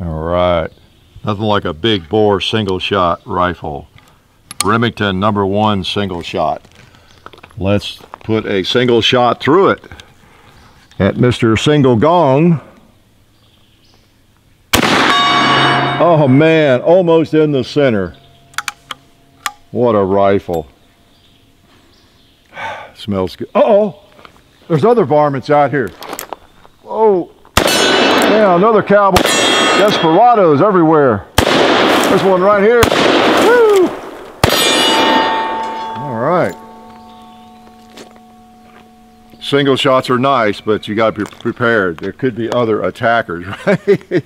All right. Nothing like a big bore single shot rifle. Remington #1 single shot. Let's put a single shot through it at Mr. Single Gong. Oh man, almost in the center. What a rifle. Smells good. Uh-oh, there's other varmints out here. Oh, yeah, another cowboy. Desperados everywhere. There's one right here. Woo! All right. Single shots are nice, but you gotta be prepared. There could be other attackers, right?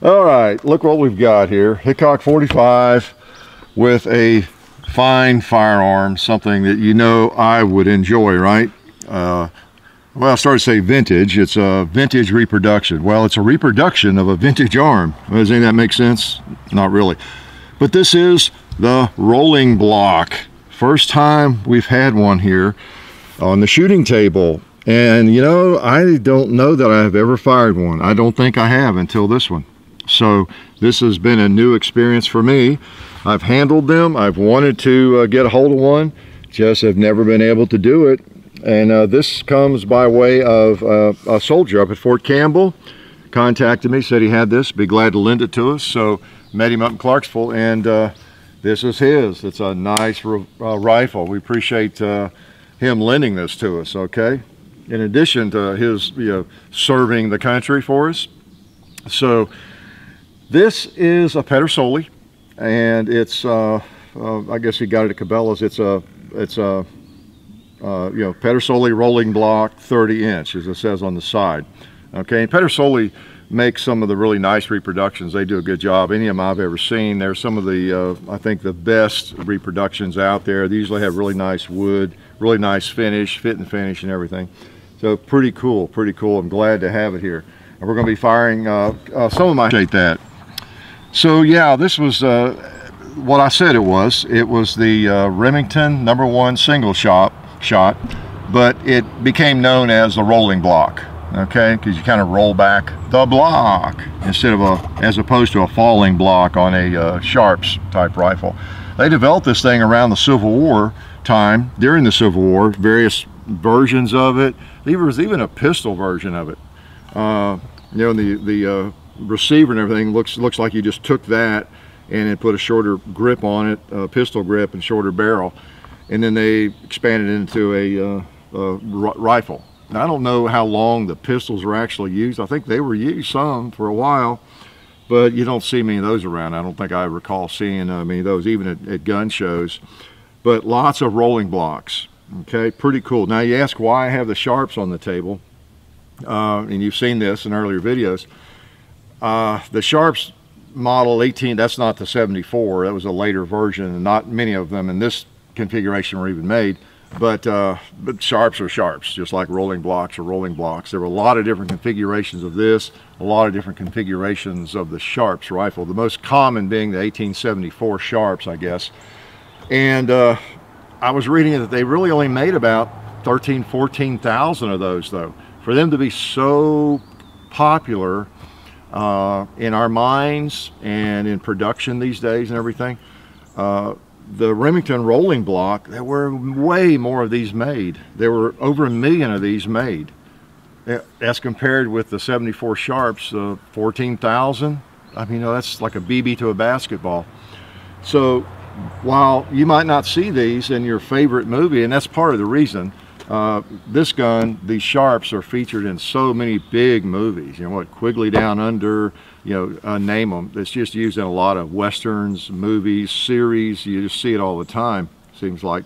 All right, look what we've got here. Hickok 45 with a fine firearm, something that you know I would enjoy, right? Well, I started to say vintage. It's a vintage reproduction. Well, it's a reproduction of a vintage arm. Does any of that make sense? Not really. But this is the Rolling Block. First time we've had one here on the shooting table. And you know, I don't know that I have ever fired one. I don't think I have until this one. So this has been a new experience for me. I've handled them. I've wanted to get a hold of one, just have never been able to do it. And this comes by way of a soldier up at Fort Campbell. Contacted me, said he had this, be glad to lend it to us. So met him up in Clarksville, and this is his. It's a nice rifle. We appreciate him lending this to us, okay? In addition to his, you know, serving the country for us. So this is a Pedersoli, and it's I guess he got it at Cabela's. It's a you know, Pedersoli Rolling Block 30 inch, as it says on the side. Okay, and Pedersoli makes some of the really nice reproductions. They do a good job. Any of them I've ever seen. They're some of the, I think, the best reproductions out there. They usually have really nice wood, really nice finish, fit and finish and everything. So pretty cool, pretty cool. I'm glad to have it here. And we're going to be firing some of my... that. So yeah, this was what I said it was. It was the Remington #1 single shot, but it became known as the Rolling Block, okay, because you kind of roll back the block instead of as opposed to a falling block on a Sharps type rifle. They developed this thing around the Civil War time, during the Civil War, various versions of it. There was even a pistol version of it. You know, the receiver and everything looks like you just took that and then put a shorter grip on it, a pistol grip and shorter barrel. And then they expanded into a rifle. Now, I don't know how long the pistols were actually used. I think they were used some for a while, but you don't see many of those around. I don't think I recall seeing many of those, even at gun shows. But lots of Rolling Blocks, okay? Pretty cool. Now, you ask why I have the Sharps on the table, and you've seen this in earlier videos. The Sharps model 18, that's not the 74. That was a later version, and not many of them in this configuration were even made, but Sharps are Sharps, just like Rolling Blocks are Rolling Blocks. There were a lot of different configurations of this, a lot of different configurations of the Sharps rifle, the most common being the 1874 Sharps, I guess. And I was reading that they really only made about 13,000 to 14,000 of those, though. For them to be so popular in our minds and in production these days and everything, the Remington Rolling Block, there were way more of these made. There were over 1 million of these made. As compared with the 74 Sharps, 14,000. I mean, you know, that's like a BB to a basketball. So while you might not see these in your favorite movie, and that's part of the reason, this gun, these Sharps are featured in so many big movies. You know what, Quigley Down Under, you know, name them. It's just used in a lot of westerns, movies, series. You just see it all the time, seems like.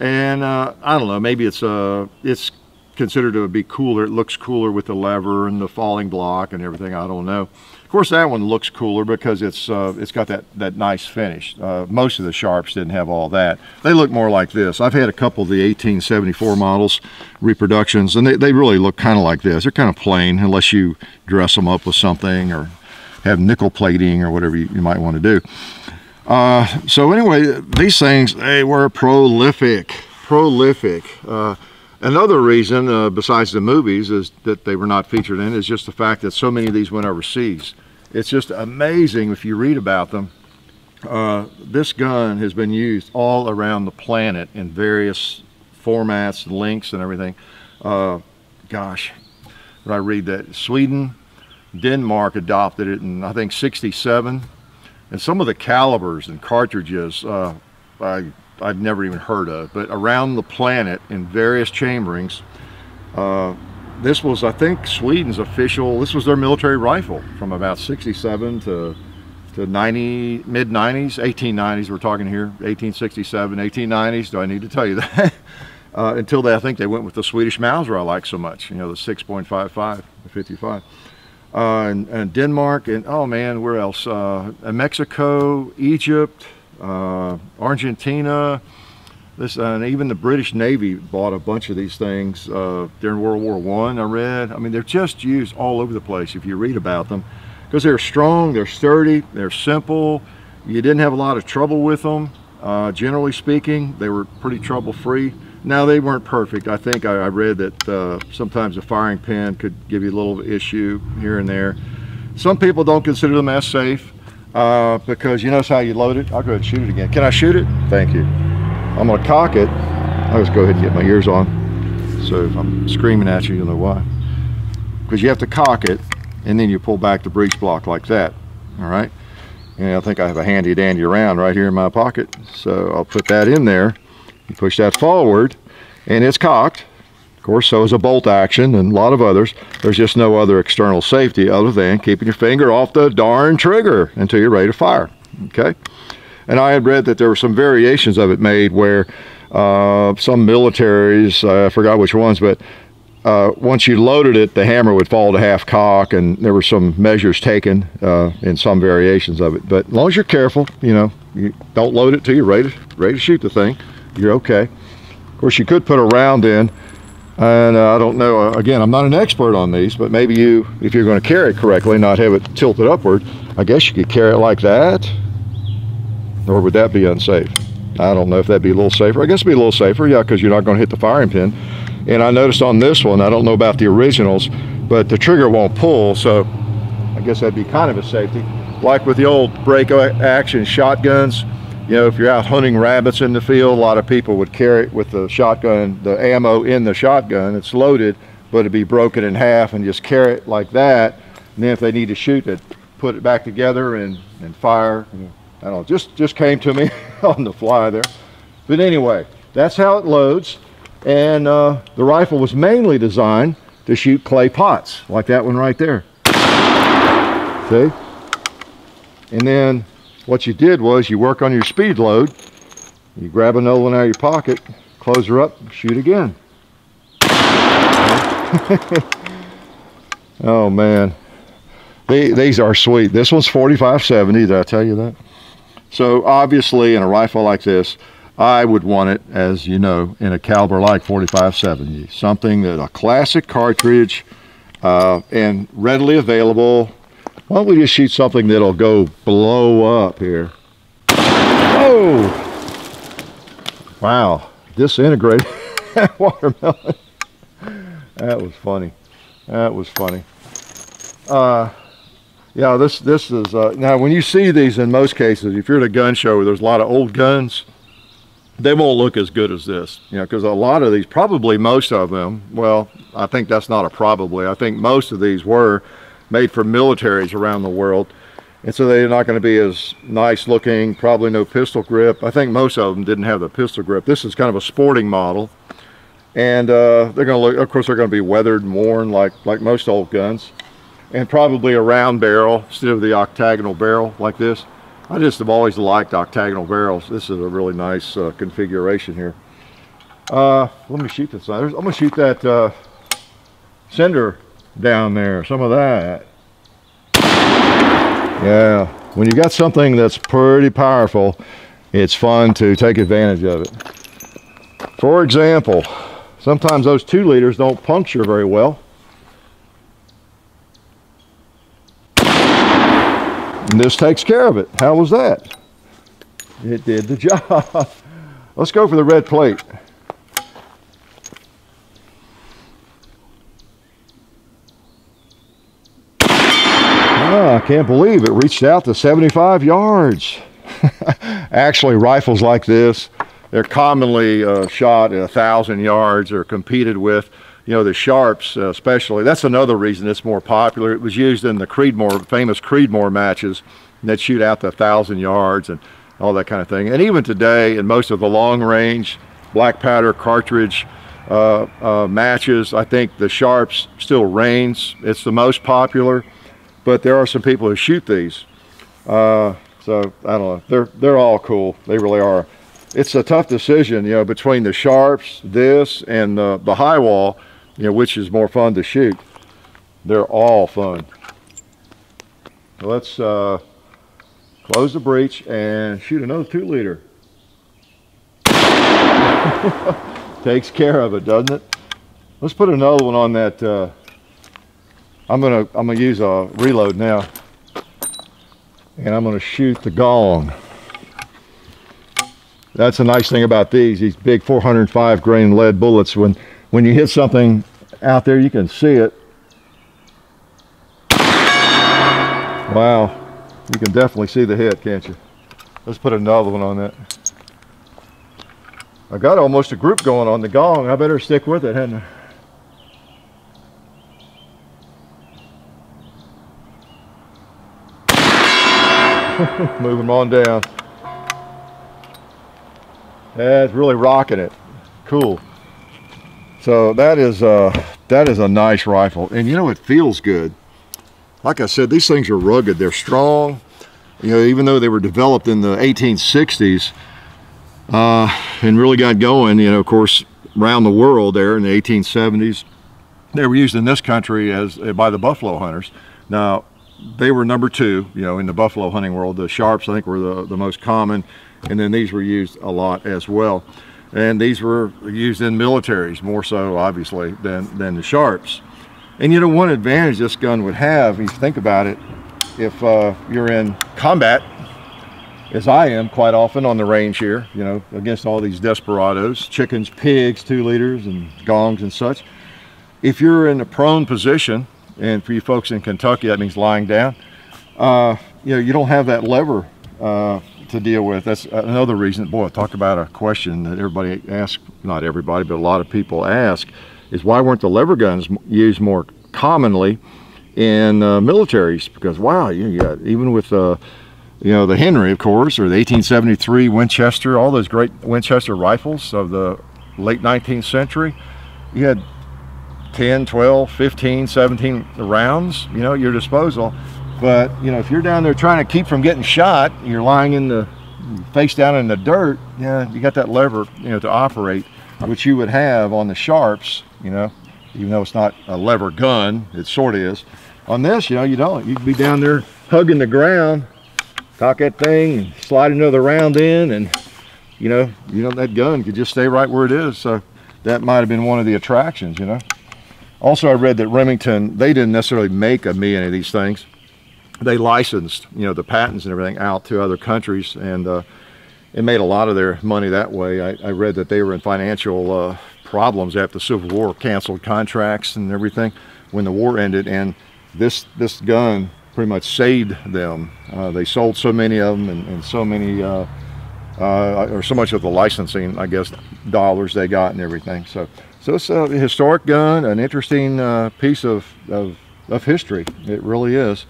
And I don't know, maybe it's considered to be cooler. It looks cooler with the lever and the falling block and everything. I don't know. Of course, that one looks cooler because it's got that nice finish. Most of the Sharps didn't have all that. They look more like this. I've had a couple of the 1874 models, reproductions, and they really look kind of like this. They're kind of plain unless you dress them up with something or have nickel plating or whatever you might want to do. So anyway, these things, they were prolific. Another reason, besides the movies, is that they were not featured in, is just the fact that so many of these went overseas. It's just amazing if you read about them. This gun has been used all around the planet in various formats, lengths, and everything. Gosh, when I read that, Sweden, Denmark adopted it in, I think, '67. And some of the calibers and cartridges I've never even heard of, but around the planet in various chamberings. This was, I think, Sweden's official, this was their military rifle from about 67 to mid-90s, 1890s, we're talking here, 1867, 1890s, do I need to tell you that? Until they, I think they went with the Swedish Mauser I like so much, you know, the 6.55, the 55. And Denmark, and oh man, where else? Mexico, Egypt, Argentina, and even the British Navy bought a bunch of these things during World War I, I read. I mean, they're just used all over the place if you read about them, because they're strong, they're sturdy, they're simple. You didn't have a lot of trouble with them. Generally speaking, they were pretty trouble-free. Now, they weren't perfect. I think I read that sometimes a firing pin could give you a little issue here and there. Some people don't consider them as safe because you notice how you load it. I'll go ahead and shoot it again. Can I shoot it? Thank you. I'm gonna cock it. I'll just go ahead and get my ears on. So if I'm screaming at you, you'll know why. Because you have to cock it and then you pull back the breech block like that, all right? And I think I have a handy dandy round right here in my pocket. So I'll put that in there. You push that forward and it's cocked. Of course, so is a bolt action and a lot of others. There's just no other external safety other than keeping your finger off the darn trigger until you're ready to fire, okay? And I had read that there were some variations of it made where some militaries, I forgot which ones, but once you loaded it, the hammer would fall to half cock, and there were some measures taken in some variations of it. But as long as you're careful, you know, you don't load it till you're ready to shoot the thing. You're okay. Of course, you could put a round in, and I don't know, again, I'm not an expert on these, but maybe you, if you're going to carry it correctly, not have it tilted upward, I guess you could carry it like that, or would that be unsafe? I don't know if that'd be a little safer. I guess it'd be a little safer, yeah, because you're not going to hit the firing pin. And I noticed on this one, I don't know about the originals, but the trigger won't pull, so I guess that'd be kind of a safety. Like with the old break action shotguns, you know, if you're out hunting rabbits in the field, a lot of people would carry it with the shotgun, the ammo in the shotgun. It's loaded, but it'd be broken in half and just carry it like that. And then if they need to shoot it, put it back together and fire. I don't know, just came to me on the fly there. But anyway, that's how it loads. And the rifle was mainly designed to shoot clay pots, like that one right there. See? And then what you did was you work on your speed load, you grab another one out of your pocket, close her up, shoot again. Oh man, these are sweet. This one's .45-70, did I tell you that? So obviously in a rifle like this, I would want it, as you know, in a caliber like .45-70, something that a classic cartridge and readily available. Why don't we just shoot something that'll go blow up here? Oh! Wow, disintegrated that watermelon. That was funny. That was funny. Yeah, this is, now when you see these in most cases, if you're at a gun show where there's a lot of old guns, they won't look as good as this, you know, because a lot of these, probably most of them, well, I think that's not a probably, I think most of these were made for militaries around the world, and so they're not going to be as nice looking. Probably no pistol grip. I think most of them didn't have the pistol grip. This is kind of a sporting model, and they're going to look, of course, they're going to be weathered and worn like most old guns, and probably a round barrel instead of the octagonal barrel like this. I just have always liked octagonal barrels. This is a really nice configuration here. Let me shoot this. I'm going to shoot that cinder down there, some of that. Yeah, when you got something that's pretty powerful, it's fun to take advantage of it. For example, sometimes those 2 liters don't puncture very well. And this takes care of it. How was that? It did the job. Let's go for the red plate. can't believe it reached out to 75 yards. Actually, rifles like this, they're commonly shot at 1,000 yards or competed with. You know, the Sharps especially. That's another reason it's more popular. It was used in the Creedmoor, famous Creedmoor matches, and that shoot out to 1,000 yards and all that kind of thing. And even today, in most of the long-range black powder cartridge matches, I think the Sharps still reigns. It's the most popular, but there are some people who shoot these. So, I don't know. They're all cool. They really are. It's a tough decision, you know, between the Sharps, this, and the high wall, you know, which is more fun to shoot. They're all fun. Let's close the breech and shoot another 2-liter. Takes care of it, doesn't it? Let's put another one on that. I'm gonna use a reload now, and I'm gonna shoot the gong. That's the nice thing about these big 405 grain lead bullets. When you hit something out there, you can see it. Wow, you can definitely see the hit, can't you? Let's put another one on that. I got almost a group going on the gong. I better stick with it, hadn't I? Move them on down. That's really rocking it. Cool. So that is a nice rifle, and you know, it feels good. Like I said, these things are rugged. They're strong. You know, even though they were developed in the 1860s and really got going, you know, of course, around the world there in the 1870s, they were used in this country as by the buffalo hunters. Now, they were #2, you know, in the buffalo hunting world. The Sharps, I think, were the most common. And then these were used a lot as well. And these were used in militaries, more so obviously than the Sharps. And you know, one advantage this gun would have, if you think about it, if you're in combat, as I am quite often on the range here, you know, against all these desperados, chickens, pigs, 2-liters, and gongs and such. If you're in a prone position, and for you folks in Kentucky, that means lying down, you know, you don't have that lever to deal with. That's another reason. Boy, talk about a question that everybody asks, not everybody, but a lot of people ask, is why weren't the lever guns used more commonly in militaries? Because wow, you got, even with you know, the Henry, of course, or the 1873 Winchester, all those great Winchester rifles of the late 19th century, you had 10, 12, 15, 17 rounds, you know, at your disposal. But, you know, if you're down there trying to keep from getting shot, you're lying in the face down in the dirt, yeah, you got that lever, you know, to operate, which you would have on the Sharps, you know, even though it's not a lever gun, it sort of is. On this, you know, you don't. You'd be down there hugging the ground, cock that thing, and slide another round in, and, you know, that gun could just stay right where it is. So that might have been one of the attractions, you know. Also, I read that Remington, they didn't necessarily make any of these things. They licensed, you know, the patents and everything out to other countries, and it made a lot of their money that way. I read that they were in financial problems after the Civil War, canceled contracts and everything when the war ended, and this gun pretty much saved them. They sold so many of them, and so many or so much of the licensing, I guess, dollars they got and everything. So it's a historic gun, an interesting piece of history. It really is.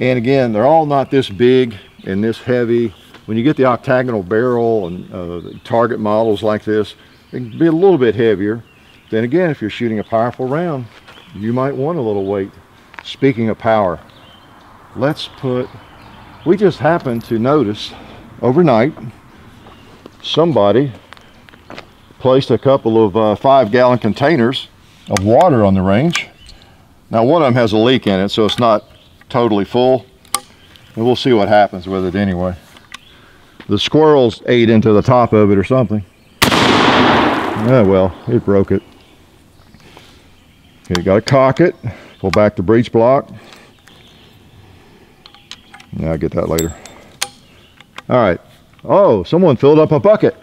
And again, they're all not this big and this heavy. When you get the octagonal barrel and target models like this, it can be a little bit heavier. Then again, if you're shooting a powerful round, you might want a little weight. Speaking of power, we just happened to notice overnight, somebody placed a couple of 5-gallon containers of water on the range. Now, one of them has a leak in it, so it's not totally full, and we'll see what happens with it anyway. The squirrels ate into the top of it or something. Oh well, it broke it. Okay, you gotta cock it, pull back the breech block. Yeah, I'll get that later. All right. Oh, someone filled up a bucket.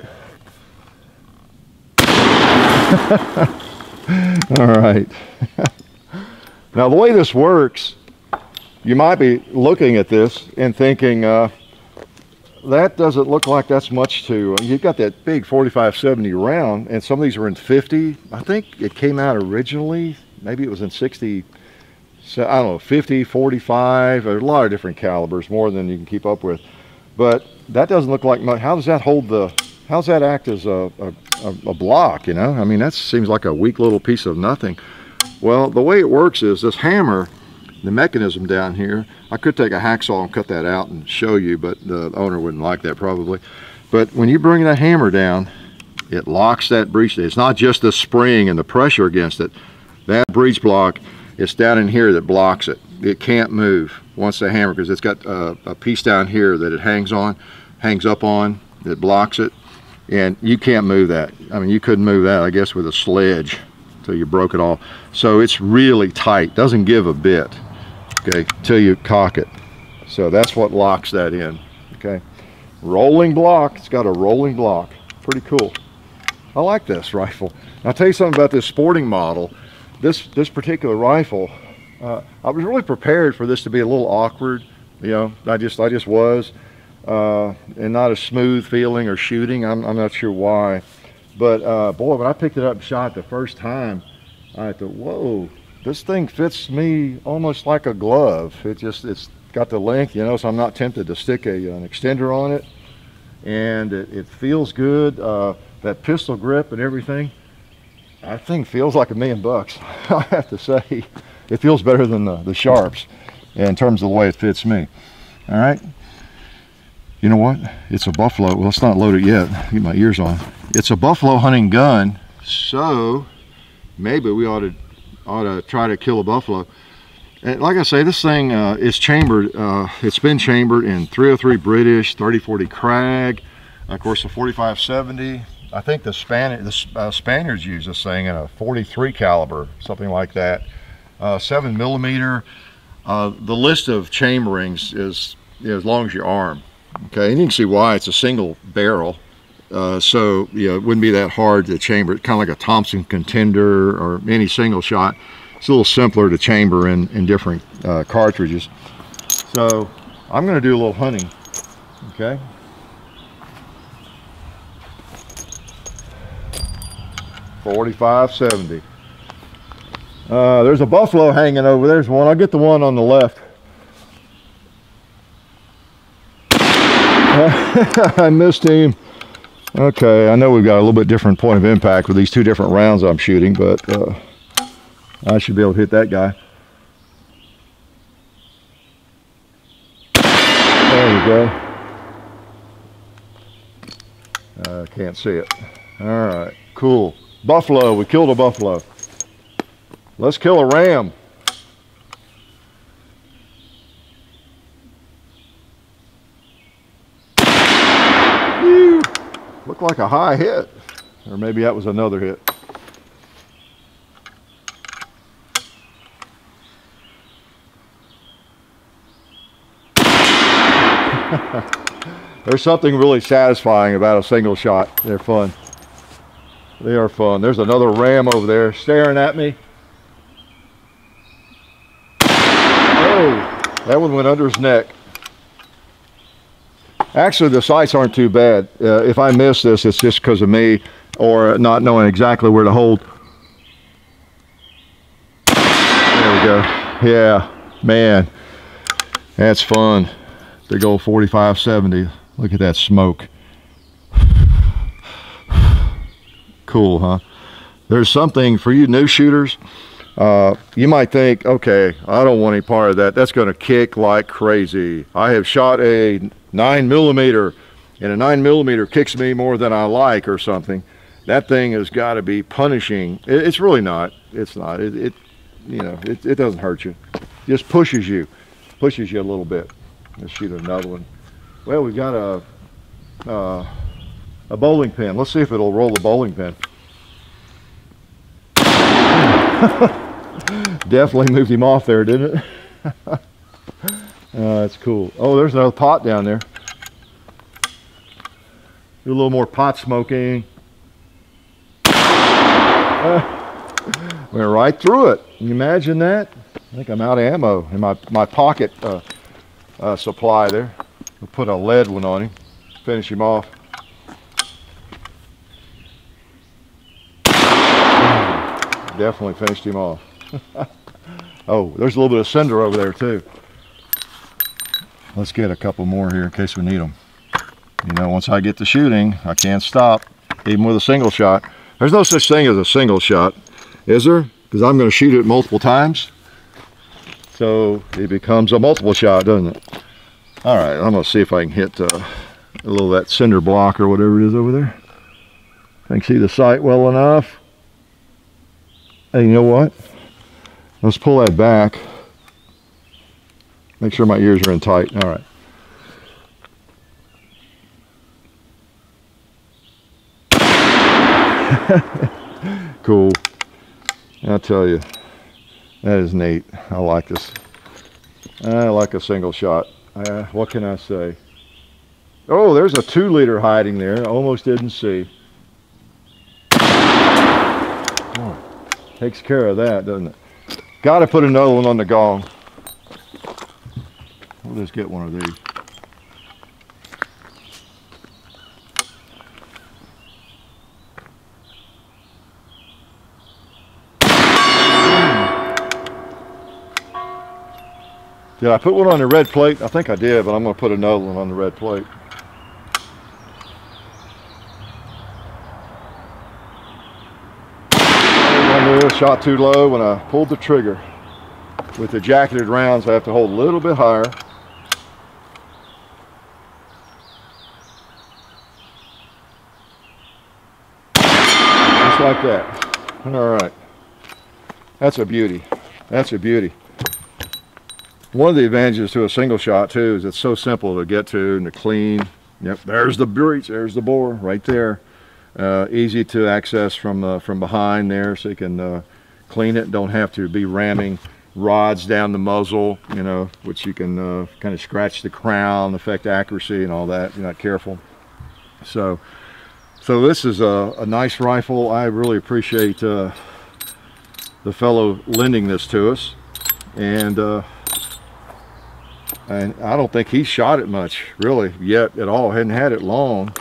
All right. Now the way this works You might be looking at this and thinking, that doesn't look like that's much to, you've got that big 45-70 round, and some of these are in 50. I think it came out originally, maybe it was in 60, so I don't know, 50, 45, a lot of different calibers, more than you can keep up with. But that doesn't look like much. How does that hold the, how does that act as a block, you know? I mean, that seems like a weak little piece of nothing. Well, the way it works is this hammer, the mechanism down here, I could take a hacksaw and cut that out and show you, but the owner wouldn't like that probably. But when you bring that hammer down, it locks that breech. It's not just the spring and the pressure against it. That breech block, it's down in here that blocks it. It can't move once the hammer, because it's got a piece down here that it hangs on, hangs up on, that blocks it. And you can't move that. I mean, you couldn't move that, I guess, with a sledge until you broke it off. So it's really tight, doesn't give a bit. Okay, till you cock it. So that's what locks that in. Okay, rolling block. It's got a rolling block. Pretty cool. I like this rifle. I'll tell you something about this sporting model. This particular rifle, I was really prepared for this to be a little awkward. You know, I just was, and not a smooth feeling or shooting. I'm not sure why, but boy, when I picked it up and shot the first time, I thought, whoa. This thing fits me almost like a glove. It just, it's got the length, you know, so I'm not tempted to stick an extender on it. And it feels good. That pistol grip and everything, that thing feels like $1,000,000, I have to say. It feels better than the Sharps in terms of the way it fits me. All right. You know what? It's a buffalo. Well, it's not loaded yet. Get my ears on. It's a buffalo hunting gun, so maybe we ought to try to kill a buffalo. And like I say, this thing is chambered, it's been chambered in .303 British, .30-40 Krag, of course the 45-70. I think the Spaniards used this thing in a .43 caliber, something like that, 7mm. The list of chamberings is, you know, as long as your arm. Okay, and you can see why, it's a single barrel. So, you know, it wouldn't be that hard to chamber it, kind of like a Thompson Contender or any single shot. It's a little simpler to chamber in different cartridges. So I'm going to do a little hunting. Okay. .45-70. There's a buffalo hanging over there. There's one. I'll get the one on the left. I missed him. Okay, I know we've got a little bit different point of impact with these two different rounds I'm shooting, but I should be able to hit that guy. There we go. I can't see it. All right, cool. Buffalo, we killed a buffalo. Let's kill a ram. Looked like a high hit, or maybe that was another hit. There's something really satisfying about a single shot. They're fun. They are fun. There's another ram over there staring at me. Oh, that one went under his neck. Actually, the sights aren't too bad. If I miss this, it's just because of me or not knowing exactly where to hold. There we go. Yeah, man, that's fun. Big old 45-70. Look at that smoke. Cool, huh? There's something for you new shooters. You might think, okay, I don't want any part of that. That's going to kick like crazy. I have shot a 9mm, and a 9mm kicks me more than I like or something. That thing has got to be punishing. It's really not. It's not. It you know, it doesn't hurt you. It just pushes you a little bit. Let's shoot another one. Well, we've got a bowling pin. Let's see if it'll roll the bowling pin. Definitely moved him off there, didn't it? That's cool. Oh, there's another pot down there. Do a little more pot smoking. Went right through it. Can you imagine that? I think I'm out of ammo in my pocket supply there. We'll put a lead one on him, finish him off. Definitely finished him off. Oh, there's a little bit of cinder over there too. Let's get a couple more here in case we need them. You know, once I get to shooting, I can't stop, even with a single shot. There's no such thing as a single shot, is there? Because I'm going to shoot it multiple times. So it becomes a multiple shot, doesn't it? All right, I'm going to see if I can hit a little of that cinder block or whatever it is over there. I can see the sight well enough. Hey, you know what? Let's pull that back. Make sure my ears are in tight. All right. Cool. I'll tell you, that is neat. I like this. I like a single shot. What can I say? Oh, there's a 2-liter hiding there. Almost didn't see. Takes care of that, doesn't it? Got to put another one on the gong. We'll just get one of these. Did I put one on the red plate? I think I did, but I'm going to put another one on the red plate. Shot too low when I pulled the trigger. With the jacketed rounds, I have to hold a little bit higher. Just like that. All right. That's a beauty. That's a beauty. One of the advantages to a single shot, too, is it's so simple to get to and to clean. Yep, there's the breech. There's the bore right there. Easy to access from behind there, so you can clean it. Don't have to be ramming rods down the muzzle, you know, which you can kind of scratch the crown, affect accuracy and all that if you're not careful. So this is a nice rifle. I really appreciate the fellow lending this to us, and I don't think he shot it much really yet at all. Hadn't had it long.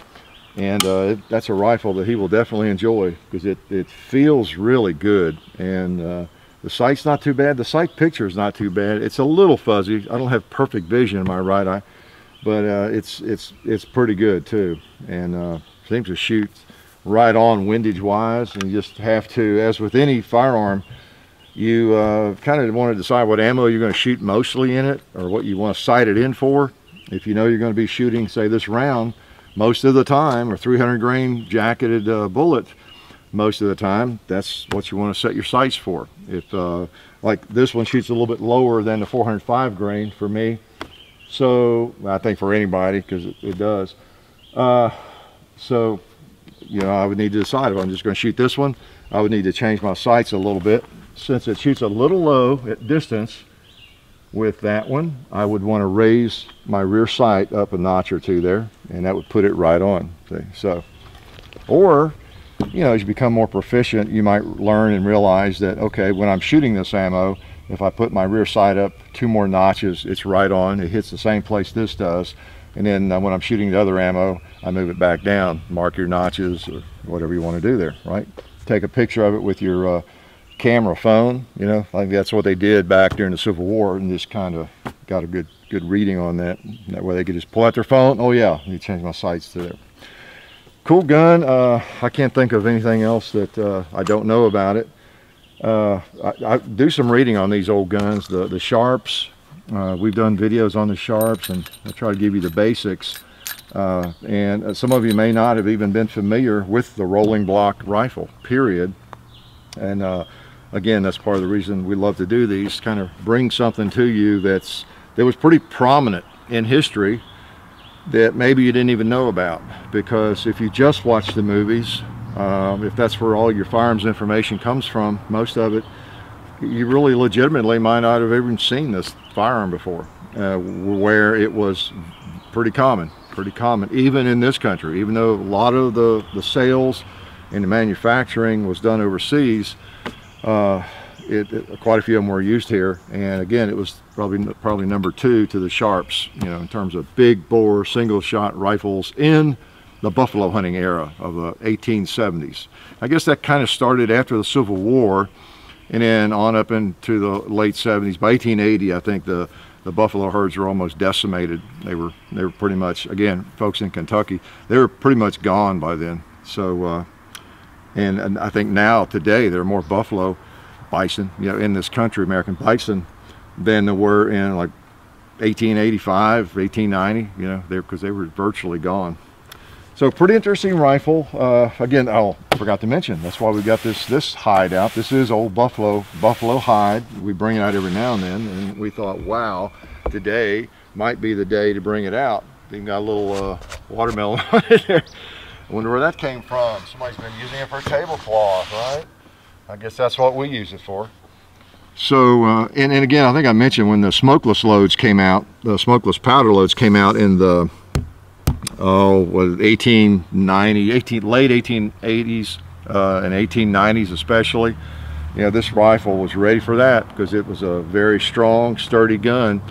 And that's a rifle that he will definitely enjoy, because it feels really good, and the sight's not too bad. The sight picture is not too bad. It's a little fuzzy. I don't have perfect vision in my right eye, but it's pretty good too, and seems to shoot right on windage wise. And you just have to, as with any firearm, you kind of want to decide what ammo you're going to shoot mostly in it, or what you want to sight it in for. If you know you're going to be shooting, say, this round most of the time, or 300 grain jacketed bullet most of the time, that's what you want to set your sights for. If like this one shoots a little bit lower than the 405 grain for me, so I think for anybody, because it does. So you know, I would need to decide if I'm just going to shoot this one. I would need to change my sights a little bit. Since it shoots a little low at distance with that one, I would want to raise my rear sight up a notch or two there, and that would put it right on. See? So, or, you know, as you become more proficient, you might learn and realize that, okay, when I'm shooting this ammo, if I put my rear sight up 2 more notches, it's right on. It hits the same place this does. And then when I'm shooting the other ammo, I move it back down. Mark your notches or whatever you want to do there, right? Take a picture of it with your camera phone. You know, I think that's what they did back during the Civil War, and just kind of got a good reading on that. That way they could just pull out their phone. Oh yeah, I need to change my sights to there. Cool gun. I can't think of anything else that I don't know about it. I do some reading on these old guns, the Sharps. We've done videos on the Sharps, and I try to give you the basics. And some of you may not have even been familiar with the Rolling Block rifle, period. And again, that's part of the reason we love to do these, kind of bring something to you that was pretty prominent in history that maybe you didn't even know about. Because if you just watch the movies, if that's where all your firearms information comes from, most of it, you really legitimately might not have even seen this firearm before, where it was pretty common, even in this country. Even though a lot of the sales and the manufacturing was done overseas, quite a few of them were used here, and again it was probably number two to the Sharps, you know, in terms of big bore single shot rifles in the buffalo hunting era of the 1870s. I guess that kind of started after the Civil War and then on up into the late 70s. By 1880, I think the buffalo herds were almost decimated. They were pretty much, again, folks in Kentucky, they were pretty much gone by then. So and I think now today there are more buffalo bison, you know, in this country, American bison, than there were in like 1885, 1890, you know, because they were virtually gone. So pretty interesting rifle. Again, oh, forgot to mention, that's why we got this hide out. This is old buffalo hide. We bring it out every now and then, and we thought, wow, today might be the day to bring it out. Even got a little watermelon on it there. I wonder where that came from. Somebody's been using it for a tablecloth, right? I guess that's what we use it for. So, and again, I think I mentioned when the smokeless loads came out, the smokeless powder loads came out in the, oh, was 1890, late 1880s and 1890s especially. You know, this rifle was ready for that because it was a very strong, sturdy gun.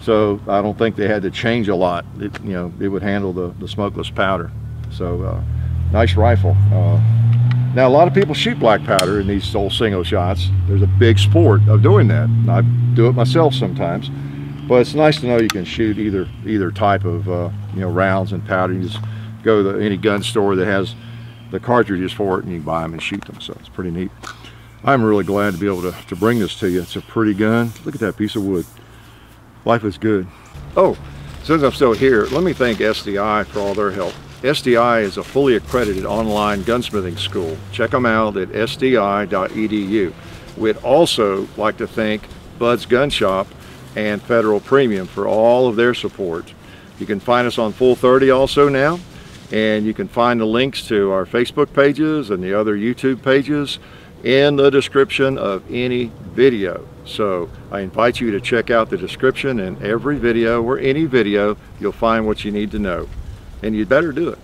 So I don't think they had to change a lot. It, you know, it would handle the smokeless powder. So nice rifle. Now, a lot of people shoot black powder in these old single shots. There's a big sport of doing that. I do it myself sometimes, but it's nice to know you can shoot either type of you know, rounds and powder. You just go to any gun store that has the cartridges for it, and you buy them and shoot them. So it's pretty neat. I'm really glad to be able to bring this to you. It's a pretty gun. Look at that piece of wood. Life is good. Oh, since I'm still here, let me thank SDI for all their help. SDI is a fully accredited online gunsmithing school. Check them out at sdi.edu. We'd also like to thank Bud's Gun Shop and Federal Premium for all of their support. You can find us on Full 30 also now, and you can find the links to our Facebook pages and the other YouTube pages in the description of any video. So I invite you to check out the description in every video, or any video, you'll find what you need to know. And you'd better do it.